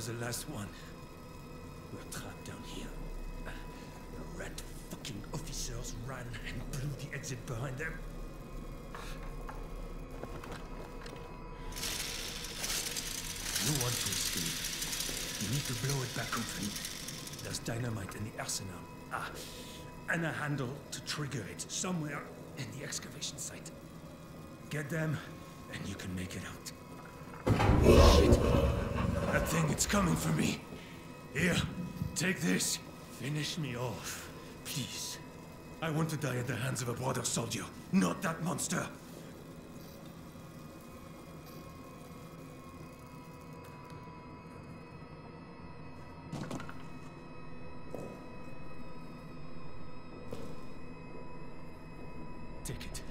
was the last one. We're trapped down here. The rat fucking officers ran and blew the exit behind them. You want to escape. You need to blow it back open. There's dynamite in the arsenal. And a handle to trigger it somewhere in the excavation site. Get them, and you can make it out. Shit. That thing, it's coming for me. Here, take this. Finish me off, please. I want to die at the hands of a brother soldier, not that monster. Take it.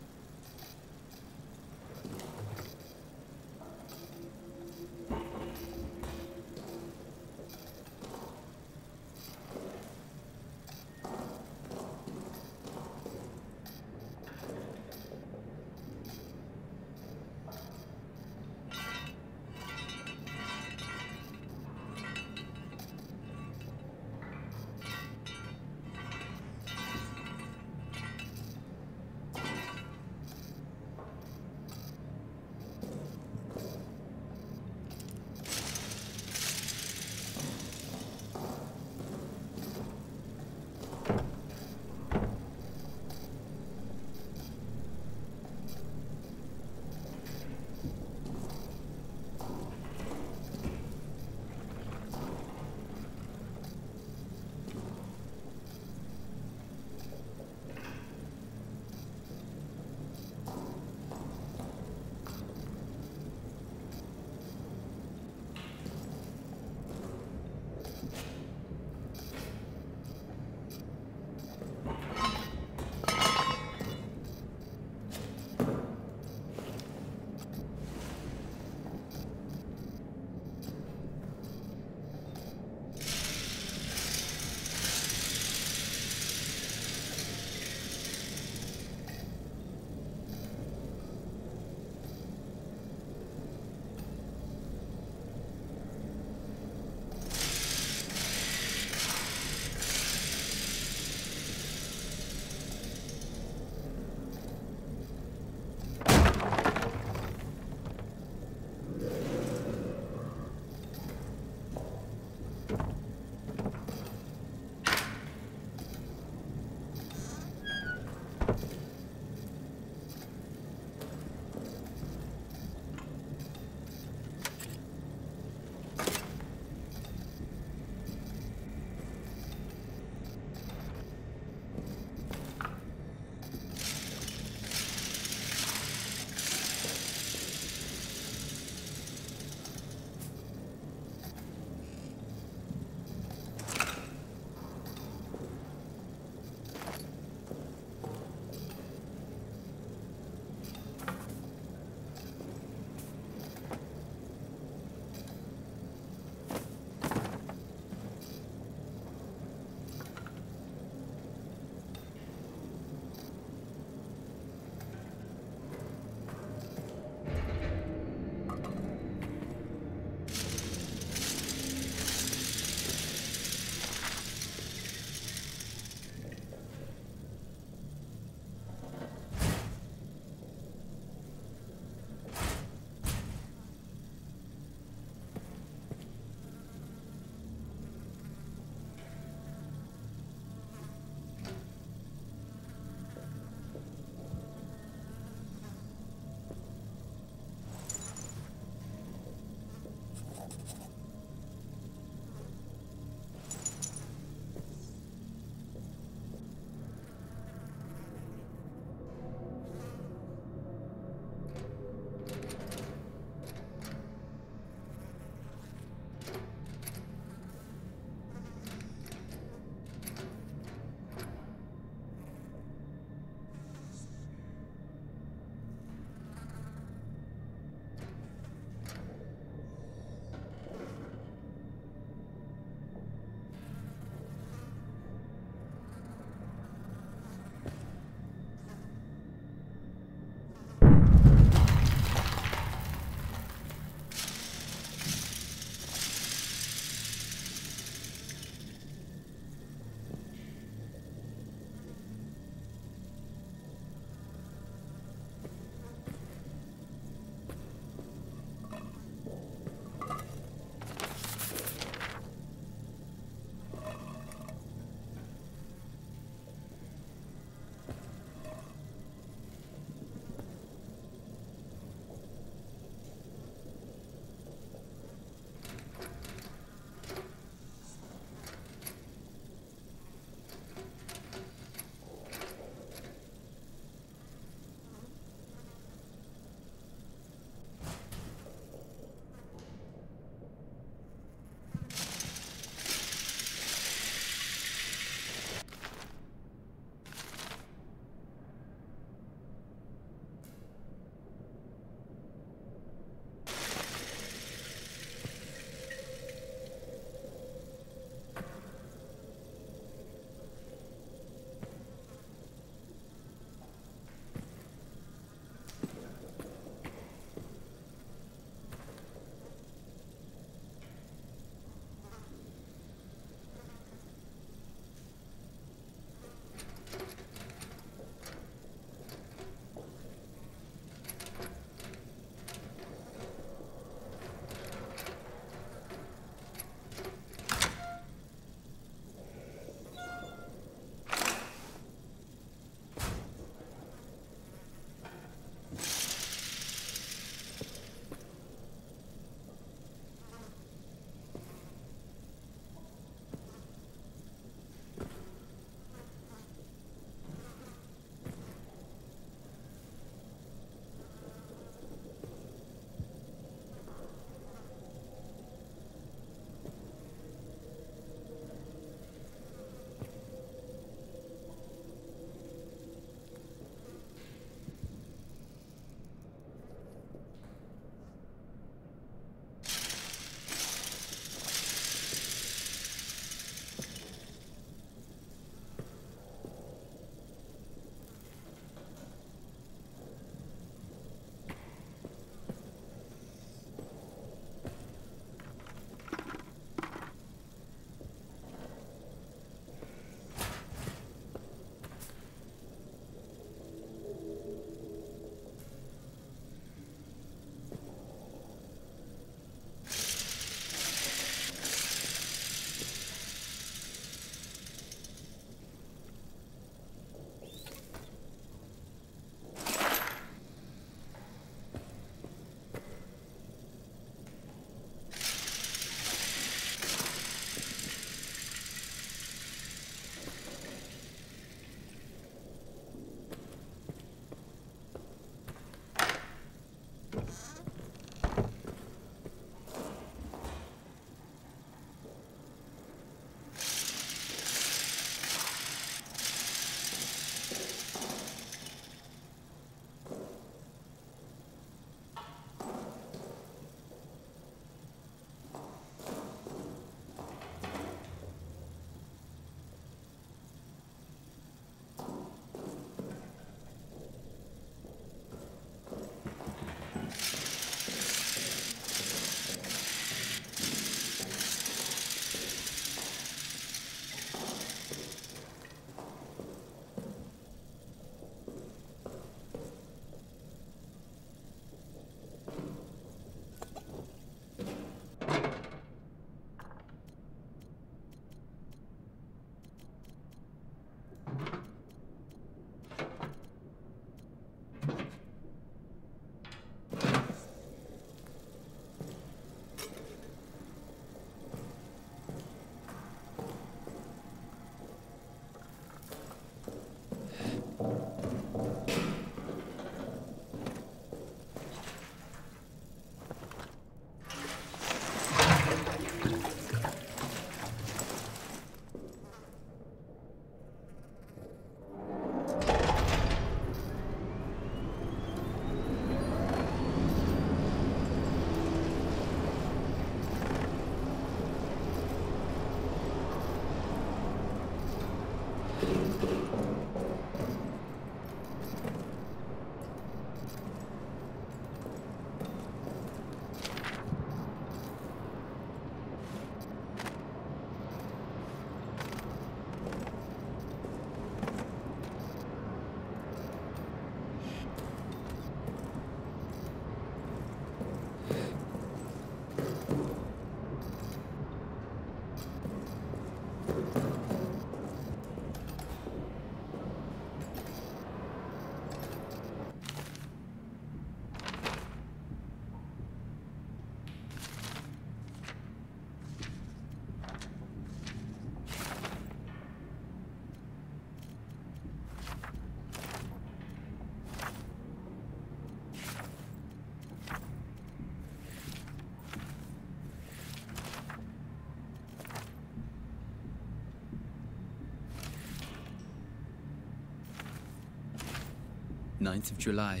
9th of July,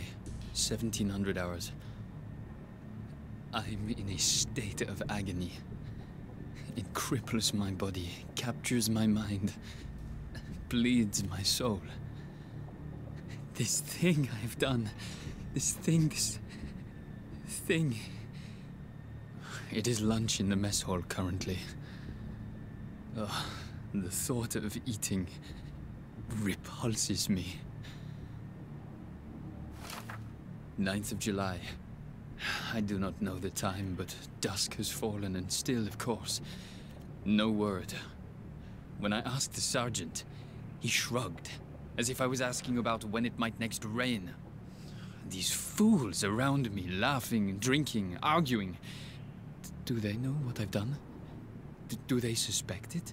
1700 hours. I'm in a state of agony. It cripples my body, captures my mind, bleeds my soul. This thing I've done, this thing. It is lunch in the mess hall currently. Oh, the thought of eating repulses me. 9th of July. I do not know the time, but dusk has fallen and still, of course, no word. When I asked the sergeant, he shrugged, as if I was asking about when it might next rain. These fools around me, laughing, drinking, arguing. Do they know what I've done? Do they suspect it?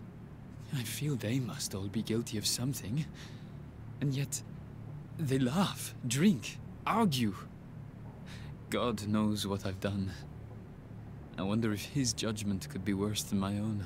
I feel they must all be guilty of something. And yet, they laugh, drink, argue. God knows what I've done. I wonder if his judgment could be worse than my own.